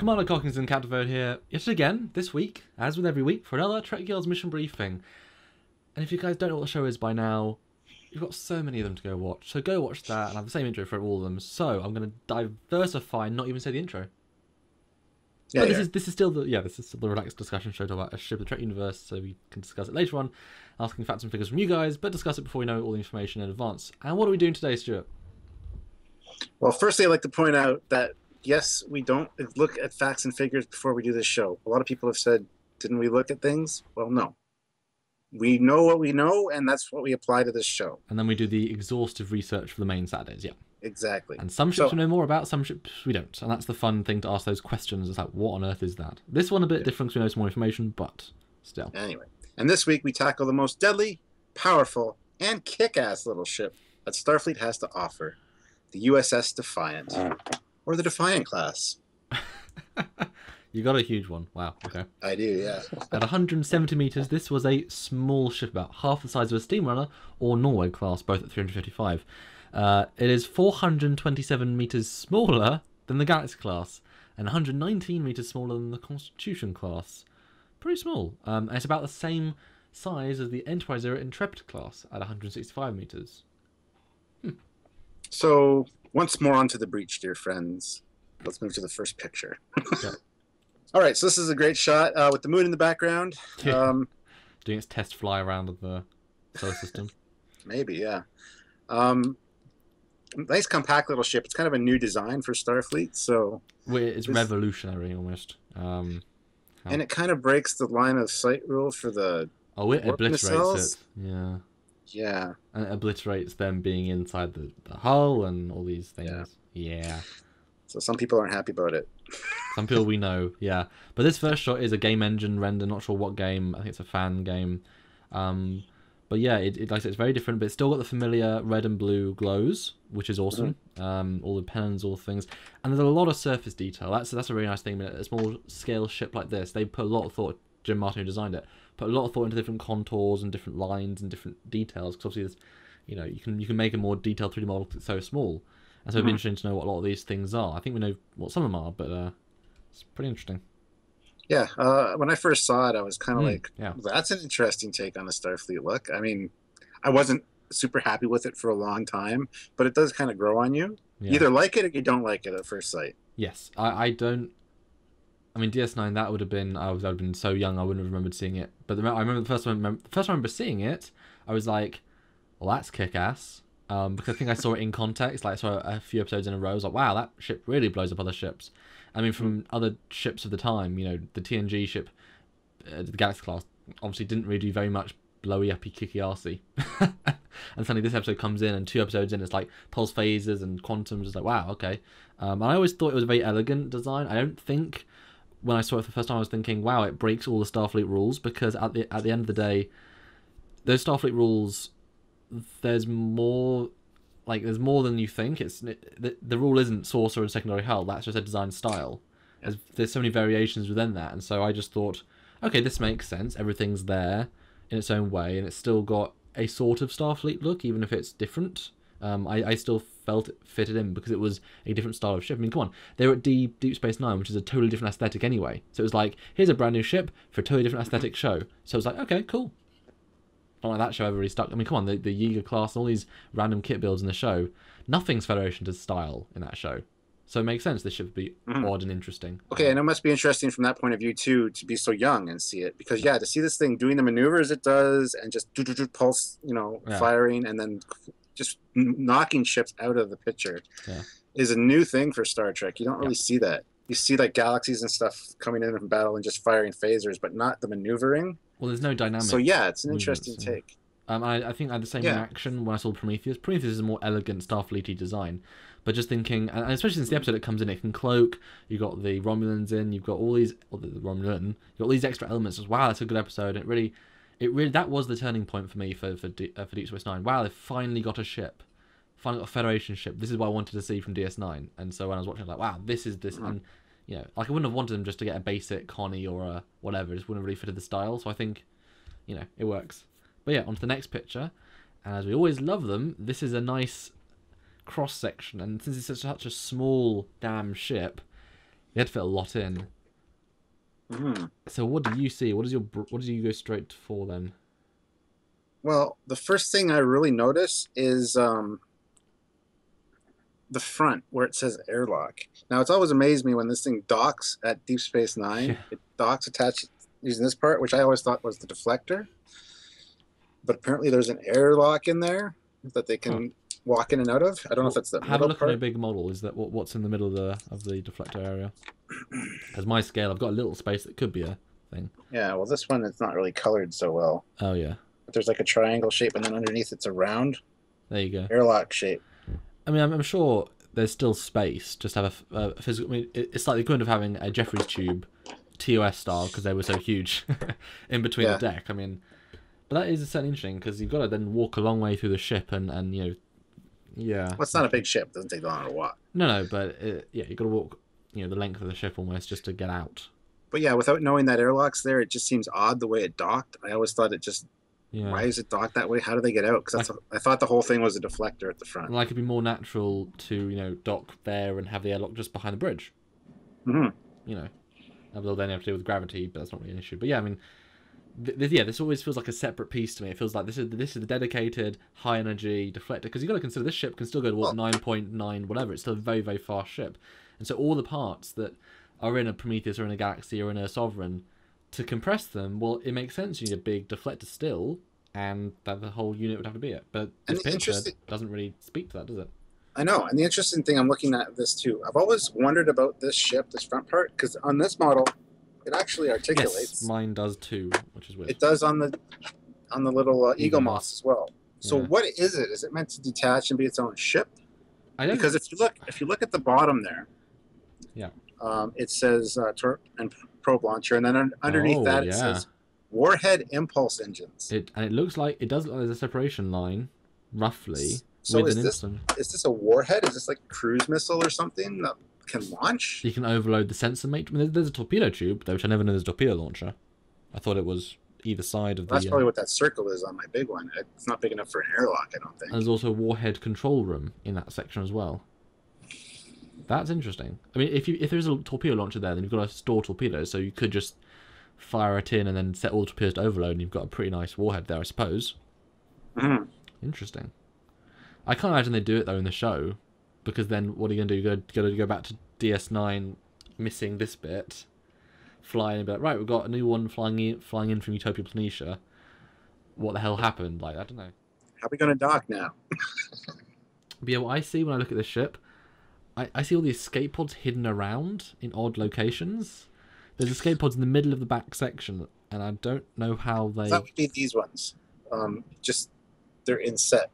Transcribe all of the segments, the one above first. Commander Cockington, Captain Vode here, yet again, this week, as with every week, for another Trek Guilds mission briefing. And if you guys don't know what the show is by now, you've got so many of them to go watch, so go watch that, and I have the same intro for all of them, so I'm going to diversify and not even say the intro. Yeah, but this is still the relaxed discussion show about a ship of the Trek universe, so we can discuss it later on, asking facts and figures from you guys, but discuss it before we know all the information in advance. And what are we doing today, Stuart? Well, firstly, I'd like to point out that, yes, we don't look at facts and figures before we do this show. A lot of people have said, didn't we look at things? Well, no. We know what we know, and that's what we apply to this show. And then we do the exhaustive research for the main Saturdays, yeah. Exactly. And some ships we know more about, some ships we don't. And that's the fun thing, to ask those questions. It's like, what on earth is that? This one a bit different because we know some more information, but still. Anyway. And this week we tackle the most deadly, powerful, and kick-ass little ship that Starfleet has to offer, the USS Defiant, or the Defiant class. You got a huge one. Wow. Okay. I do, yeah. At 170 meters, this was a small ship, about half the size of a Steamrunner or Norway class, both at 355. It is 427 meters smaller than the Galaxy class and 119 meters smaller than the Constitution class. Pretty small. And it's about the same size as the Enterprise era Intrepid class at 165 meters. So, once more onto the breach, dear friends. Let's move to the first picture. Yeah. All right, so this is a great shot with the moon in the background. Doing its test fly around of the solar system. Maybe, yeah. Nice compact little ship. It's kind of a new design for Starfleet, so... It's revolutionary, almost. And it kind of breaks the line of sight rule for the... Oh, it obliterates missiles. Yeah. Yeah. And it obliterates them being inside the hull and all these things. Yeah. So some people aren't happy about it. Some people we know, yeah. But this first shot is a game engine render, not sure what game. I think it's a fan game. But yeah, like I said, it's very different, but it's still got the familiar red and blue glows, which is awesome. All the pennons, all the things. And there's a lot of surface detail. That's a really nice thing. But a small-scale ship like this, they put a lot of thought, Jim Martin, who designed it, put a lot of thought into different contours and different lines and different details, because obviously there's, you can make a more detailed 3D model because it's so small. And so it'd be interesting to know what a lot of these things are. I think we know what some of them are, but it's pretty interesting. Yeah, when I first saw it, I was kind of like, that's an interesting take on the Starfleet look. I mean, I wasn't super happy with it for a long time, but it does kind of grow on you. Yeah. You either like it or you don't like it at first sight. Yes, I don't... I mean, DS9, that would have been... I'd been so young, I wouldn't have remembered seeing it. But I remember the first time I remember seeing it, I was like, well, that's kick-ass. Because I think I saw it in context, like I saw a few episodes in a row. I was like, wow, that ship really blows up other ships. I mean, from other ships of the time, the TNG ship, the Galaxy class, obviously didn't really do very much blowy-uppy, kicky-arsey. And suddenly this episode comes in, and two episodes in, it's like pulse phasers and quantum, just like, wow, okay. And I always thought it was a very elegant design. I don't think, when I saw it for the first time, I was thinking, wow, it breaks all the Starfleet rules, because at the end of the day, those Starfleet rules... there's more than you think. The rule isn't saucer and secondary hull. That's just a design style. There's so many variations within that, and so I just thought, okay, this makes sense. Everything's there in its own way, and it's still got a sort of Starfleet look, even if it's different. I still felt it fitted in because it was a different style of ship. I mean, come on, they were at Deep Space Nine, which is a totally different aesthetic anyway. So it was like, here's a brand new ship for a totally different aesthetic show. So it was like, okay, cool. Not like that show ever really stuck. I mean, come on, the Yiga class and all these random kit builds in the show, nothing's Federation to style in that show. So it makes sense. This should be odd and interesting. Okay, and it must be interesting from that point of view, too, to be so young and see it. Because, yeah, to see this thing doing the maneuvers it does and just do-do-do pulse, firing and then just knocking ships out of the picture is a new thing for Star Trek. You don't really see that. You see, like, galaxies and stuff coming in from battle and just firing phasers, but not the maneuvering. Well, there's no dynamic. So, yeah, it's an interesting take. I think I had the same reaction when I saw Prometheus. Prometheus is a more elegant Starfleet-y design. But just thinking, and especially since the episode it comes in, it can cloak. You've got the Romulans in. You've got all these... Well, the Romulan. You've got all these extra elements. Just, wow, that's a good episode. It really that was the turning point for me for Deep Space Nine. Wow, they finally got a ship. Finally got a Federation ship. This is what I wanted to see from DS9. And so when I was watching it, I was like, wow, this is this... And, like I wouldn't have wanted them just to get a basic Connie or a whatever. It just wouldn't have really fitted the style. So I think, it works. But yeah, on to the next picture. And as we always love them, this is a nice cross section. And since it's such a small damn ship, They had to fit a lot in. So what do you see? What did you go straight for then? Well, the first thing I really notice is the front where it says airlock. Now, it's always amazed me when this thing docks at Deep Space Nine. Yeah. It docks attached using this part, which I always thought was the deflector. But apparently there's an airlock in there that they can walk in and out of. I don't know if that's the middle part. Have a look at a big model. Is that what's in the middle of the deflector area? As my scale, I've got a little space that could be a thing. Yeah, well, this one, it's not really colored so well. Oh, yeah. But there's like a triangle shape, and then underneath it's a round. There you go. Airlock shape. I mean, I'm sure there's still space just to have a physical... I mean, it's like the equivalent of having a Jeffrey's tube, TOS style, because they were so huge, in between the deck. I mean... But that is certainly interesting, because you've got to then walk a long way through the ship and you know... Yeah. Well, it's not a big ship. It doesn't take long to walk. No, but yeah, you've got to walk the length of the ship almost just to get out. But yeah, without knowing that airlock's there, it just seems odd the way it docked. I always thought it just... Yeah. Why is it docked that way? How do they get out? Because I thought the whole thing was a deflector at the front. Like, it'd be more natural to, dock there and have the airlock just behind the bridge. Mm-hmm. You know, although then you have to deal with gravity, but that's not really an issue. But yeah, I mean, this always feels like a separate piece to me. It feels like this is the dedicated high energy deflector, because you've got to consider this ship can still go to what 9.9 whatever. It's still a very, very fast ship, and so all the parts that are in a Prometheus or in a Galaxy or in a Sovereign, to compress them, well, it makes sense. You need a big deflector still, and that the whole unit would have to be it. But this picture doesn't really speak to that, does it? I know. And the interesting thing, I'm looking at this too. I've always wondered about this ship, this front part, because on this model, it actually articulates. Yes, mine does too, which is weird. It does on the little eagle moss as well. So what is it? Is it meant to detach and be its own ship? I don't. Because if you look at the bottom there, it says torp and probe launcher, and then underneath that it says warhead impulse engines. And it looks like there's a separation line, roughly. So is this a warhead? Is this like a cruise missile or something that can launch? You can overload the sensor matrix. I mean, there's a torpedo tube, though, which I never knew there's a torpedo launcher. I thought it was either side of That's probably what that circle is on my big one. It's not big enough for an airlock, I don't think. And there's also a warhead control room in that section as well. That's interesting. I mean, if there's a torpedo launcher there, then you've got to store torpedoes, so you could just fire it in and then set all the torpedoes to overload, and you've got a pretty nice warhead there, I suppose. Mm-hmm. Interesting. I can't imagine they do it, though, in the show, because then what are you going to do? You're going to go back to DS9, missing this bit, flying, and be like, right, we've got a new one flying in from Utopia Planitia. What the hell happened? Like, I don't know. How are we going to dock now? But yeah, what I see when I look at this ship... I see all these escape pods hidden around in odd locations. There's escape pods in the middle of the back section, and I don't know how they... That would be these ones. Just, they're in set.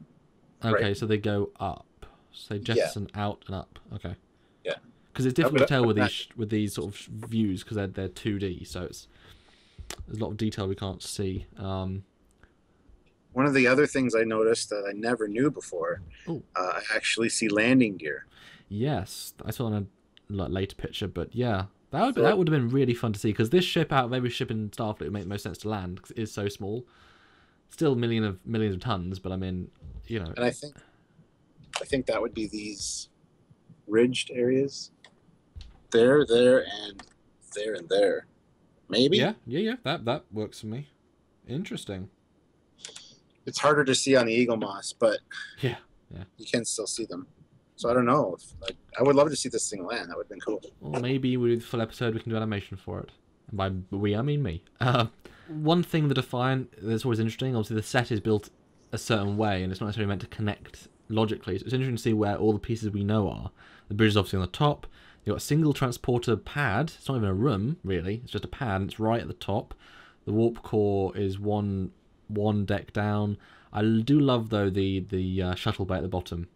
Okay, right? So they go up. So they jettison out and up. Okay. Yeah. Because it's difficult to tell with these sort of views, because they're 2D, so there's a lot of detail we can't see. One of the other things I noticed that I never knew before, I actually see landing gear. Yes, I saw on a later picture, but yeah, that would have been really fun to see, because this ship out of every ship in Starfleet would make the most sense to land, because it is so small. Still millions of tons, but I mean, you know. And I think that would be these ridged areas, there and there, maybe. Yeah. That works for me. Interesting. It's harder to see on the eagle moss, but yeah, you can still see them. So I don't know. I would love to see this thing land. That would have been cool. Well, maybe with the full episode we can do animation for it. And by we, I mean me. One thing the Defiant that's always interesting, obviously the set is built a certain way, and it's not necessarily meant to connect logically. So it's interesting to see where all the pieces we know are. The bridge is obviously on the top. You've got a single transporter pad. It's not even a room, really. It's just a pad, and it's right at the top. The warp core is one deck down. I do love, though, the shuttle bay at the bottom.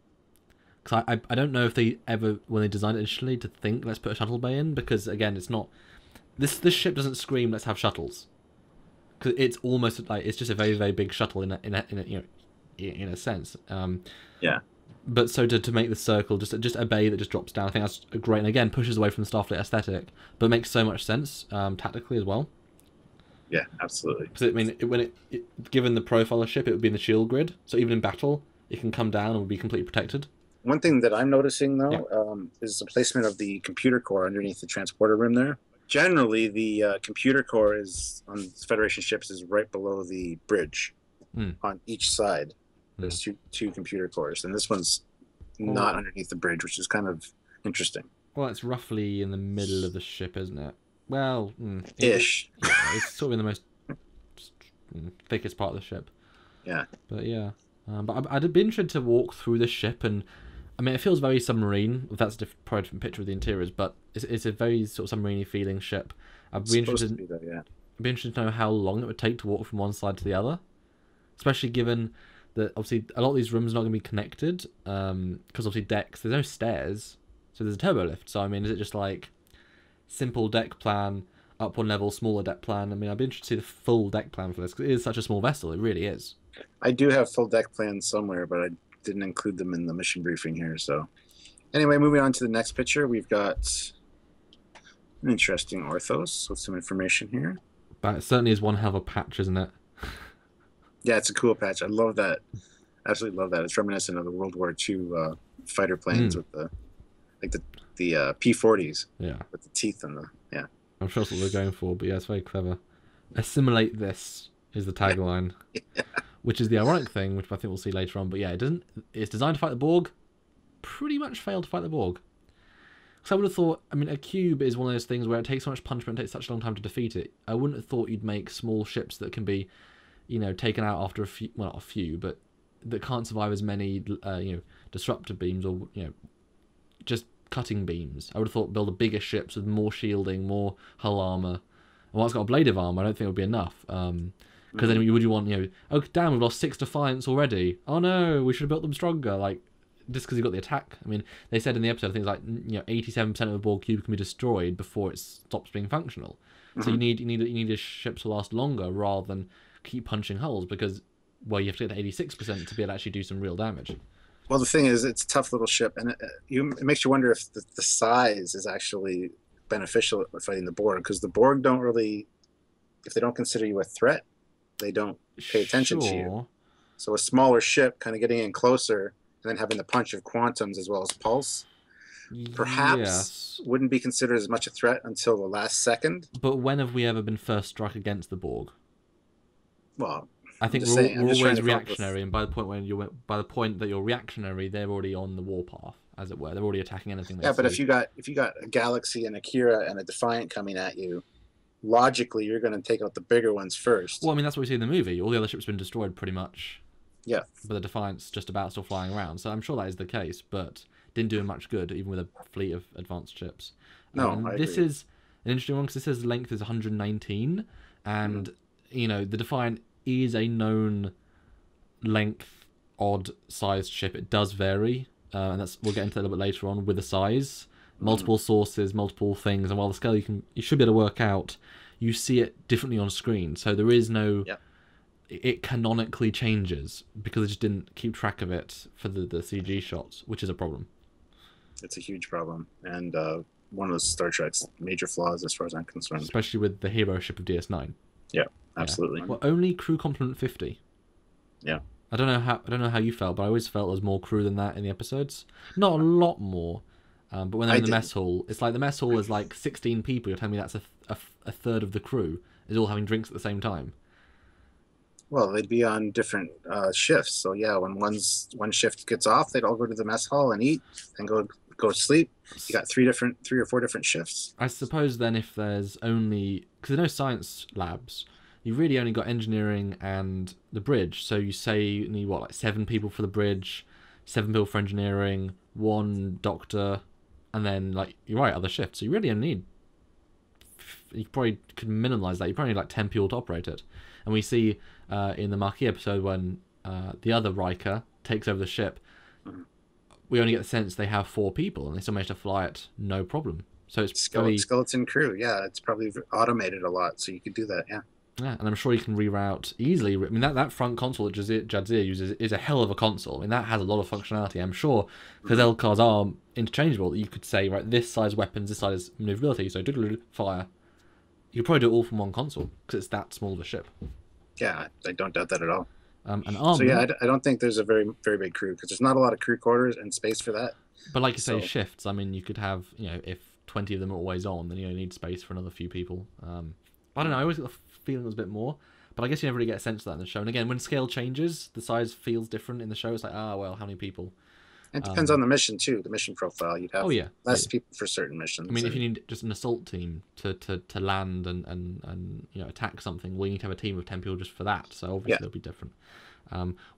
Because I don't know if they ever, when they designed it initially, to think, let's put a shuttle bay in, because, again, it's not... This ship doesn't scream, let's have shuttles. Because it's almost like, it's just a very, very big shuttle in a sense. Yeah. But so to make the circle, just a bay that just drops down, I think that's great. And, again, pushes away from the Starfleet aesthetic, but makes so much sense tactically as well. Yeah, absolutely. Because, I mean, given the profile of the ship, it would be in the shield grid. So even in battle, it can come down and would be completely protected. One thing that I'm noticing, though, is the placement of the computer core underneath the transporter room there. Generally, the computer core is on Federation ships is right below the bridge on each side. There's two computer cores, and this one's not underneath the bridge, which is kind of interesting. Well, it's roughly in the middle of the ship, isn't it? Well, ish. It's sort of in the most thickest part of the ship. Yeah. But yeah. But I'd be interested to walk through the ship, and I mean, it feels very submarine. That's a probably different picture of the interiors, but it's a very sort of submarine-y feeling ship. I'd be interested. I'd be interested to know how long it would take to walk from one side to the other, especially given that obviously a lot of these rooms are not going to be connected because obviously decks. There's no stairs, so there's a turbo lift. So I mean, is it just like simple deck plan, up one level, smaller deck plan? I mean, I'd be interested to see the full deck plan for this because it is such a small vessel. It really is. I do have full deck plans somewhere, but I didn't include them in the mission briefing here. So, anyway, moving on to the next picture, we've got an interesting orthos with some information here. But it certainly is one hell of a patch, isn't it? Yeah, it's a cool patch. I love that. Absolutely love that. It's reminiscent of the World War II fighter planes with the like the P-40s. Yeah. With the teeth and the I'm sure that's what they're going for, but yeah, it's very clever. Assimilate this is the tagline. Yeah. Which is the ironic thing, which I think we'll see later on. But yeah, it doesn't. It's designed to fight the Borg. Pretty much failed to fight the Borg. Because I would have thought. I mean, a cube is one of those things where it takes so much punishment, it takes such a long time to defeat it. I wouldn't have thought you'd make small ships that can be, you know, taken out after a few. Well, not a few, but that can't survive as many, you know, disruptor beams or you know, just cutting beams. I would have thought build a bigger ships with more shielding, more hull armor. Well, it's got a blade of armor. I don't think it would be enough. Because then would you want, you know, oh, damn, we've lost 6 Defiants already. Oh, no, we should have built them stronger. Like, just because you got the attack. I mean, they said in the episode, I think it's like, you know, 87% of the Borg cube can be destroyed before it stops being functional. So you need a ship to last longer rather than keep punching holes because, well, you have to get to 86% to be able to actually do some real damage. Well, the thing is, it's a tough little ship, and it makes you wonder if the size is actually beneficial at fighting the Borg, because the Borg don't really, if they don't consider you a threat, they don't pay attention to you. So a smaller ship kind of getting in closer and then having the punch of quantums as well as pulse perhaps wouldn't be considered as much a threat until the last second. But when have we ever been first struck against the Borg? Well, I think we're always reactionary, and by the point that you're reactionary, they're already on the warpath, as it were. They're already attacking anything they see. But if you got a Galaxy and a Kira and a Defiant coming at you, logically, you're going to take out the bigger ones first. Well, I mean, that's what we see in the movie. All the other ships have been destroyed pretty much. Yeah. But the Defiant's just about still flying around. So I'm sure that is the case, but didn't do him much good, even with a fleet of advanced ships. No, I agree. This is an interesting one because this says length is 119. And, you know, the Defiant is a known length, odd-sized ship. It does vary. And that's we'll get into that a little bit later on with the size. Multiple sources, multiple things, and while the scale you should be able to work out, you see it differently on screen. So there is no, it canonically changes because they just didn't keep track of it for the CG shots, which is a problem. It's a huge problem, and one of Star Trek's major flaws, as far as I'm concerned. Especially with the hero ship of DS9. Yeah, absolutely. Yeah. Well, only crew complement 50. Yeah. I don't know how you felt, but I always felt there was more crew than that in the episodes. Not a lot more. But when they're in the mess hall, it's like the mess hall is like 16 people. You're telling me that's a third of the crew is all having drinks at the same time. Well, they'd be on different shifts. So yeah, when one shift gets off, they'd all go to the mess hall and eat and go sleep. You got three or four different shifts. I suppose then if there's only, because there's no science labs, you really only got engineering and the bridge. So you say you need what, like 7 people for the bridge, 7 people for engineering, 1 doctor. And then, like, you're right, other shifts. So you really only need... You probably could minimise that. You probably need, like, 10 people to operate it. And we see in the Marquis episode when the other Riker takes over the ship, we only get the sense they have 4 people, and they still manage to fly it no problem. So it's probably... Skeleton crew, yeah. It's probably automated a lot, so you could do that, yeah. Yeah, and I'm sure you can reroute easily. I mean, that front console that Jadzia uses is a hell of a console. I mean, that has a lot of functionality, I'm sure, because LCARs are interchangeable. You could say, right, this size weapons, this size maneuverability, so fire. You could probably do it all from one console, because it's that small of a ship. Yeah, I don't doubt that at all. an army. So yeah, I don't think there's a very big crew, because there's not a lot of crew quarters and space for that. But like you say, shifts. I mean, you could have, you know, if 20 of them are always on, then you only need space for another few people. I don't know. I always got the feeling it was a bit more, but I guess you never really get a sense of that in the show. And again, when scale changes, the size feels different in the show. It's like, ah, well, how many people? It depends on the mission too. The mission profile, you'd have less people for certain missions. I mean, if you need just an assault team to land and you know, attack something, well, you need to have a team of 10 people just for that. So obviously it'll be different.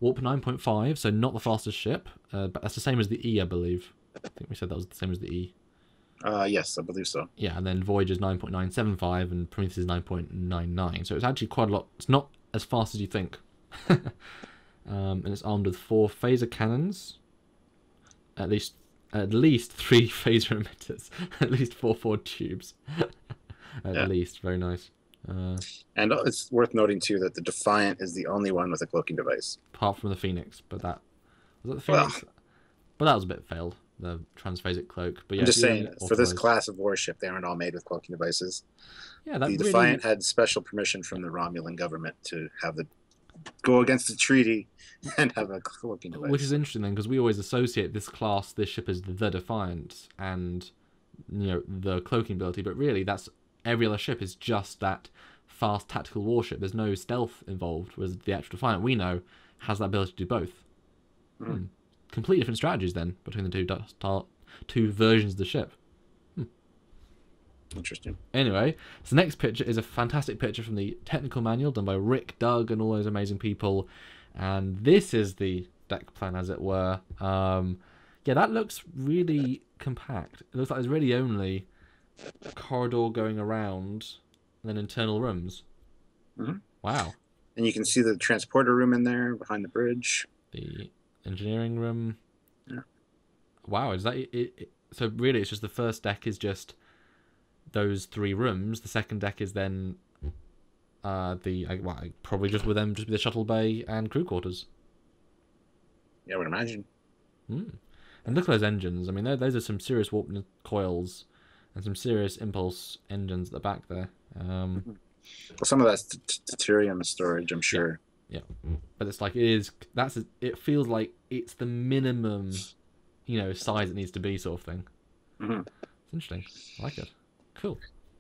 Warp 9.5, so not the fastest ship, but that's the same as the E, I believe. I think we said that was the same as the E. Yes, I believe so. Yeah, and then Voyager's 9.975 and Prometheus 9.99. So it's actually quite a lot. It's not as fast as you think. And it's armed with 4 phaser cannons, at least 3 phaser emitters, at least 4 forward tubes, at least. Very nice. And it's worth noting too that the Defiant is the only one with a cloaking device, apart from the Phoenix. But that was the Phoenix. Well, but that was a bit failed. The transphasic cloak. But yeah, I'm just saying, for this class of warship, they aren't all made with cloaking devices. Yeah, the Defiant had special permission from the Romulan government to have the go against the treaty and have a cloaking device. Which is interesting then, because we always associate this class, this ship, as the Defiant, and you know, the cloaking ability. But really, that's every other ship is just that fast tactical warship. There's no stealth involved. Whereas the actual Defiant we know has that ability to do both. Mm. Hmm. Completely different strategies then between the two versions of the ship. Hmm. Interesting. Anyway, so the next picture is a fantastic picture from the technical manual done by Rick, Doug, and all those amazing people. And this is the deck plan, as it were. Yeah, that looks really compact. It looks like there's really only a corridor going around and then internal rooms. Mm-hmm. Wow. And you can see the transporter room in there behind the bridge. The engineering room. Yeah. Wow, is that it? So really, it's just the first deck is just those 3 rooms. The second deck is then probably just with them, just the shuttle bay and crew quarters. Yeah, I would imagine. Mm. And look at those engines. I mean, those are some serious warp coils and some serious impulse engines at the back there. Well, some of that's deuterium storage, I'm sure. Yeah. Yeah, but it's like it feels like it's the minimum, you know, size it needs to be, sort of thing. Mm-hmm. It's interesting. I like it. Cool.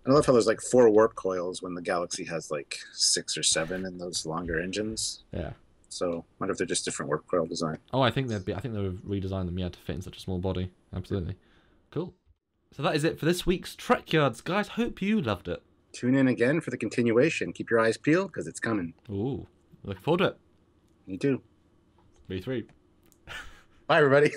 I love how there's like 4 warp coils when the Galaxy has like 6 or 7 in those longer engines. Yeah. So I wonder if they're just different warp coil design. Oh, I think they've redesigned them, yeah, to fit in such a small body. Absolutely. Cool. So that is it for this week's Trekyards, guys. Hope you loved it. Tune in again for the continuation. Keep your eyes peeled because it's coming. Ooh. Looking forward to it. Me too. Me three. Bye, everybody.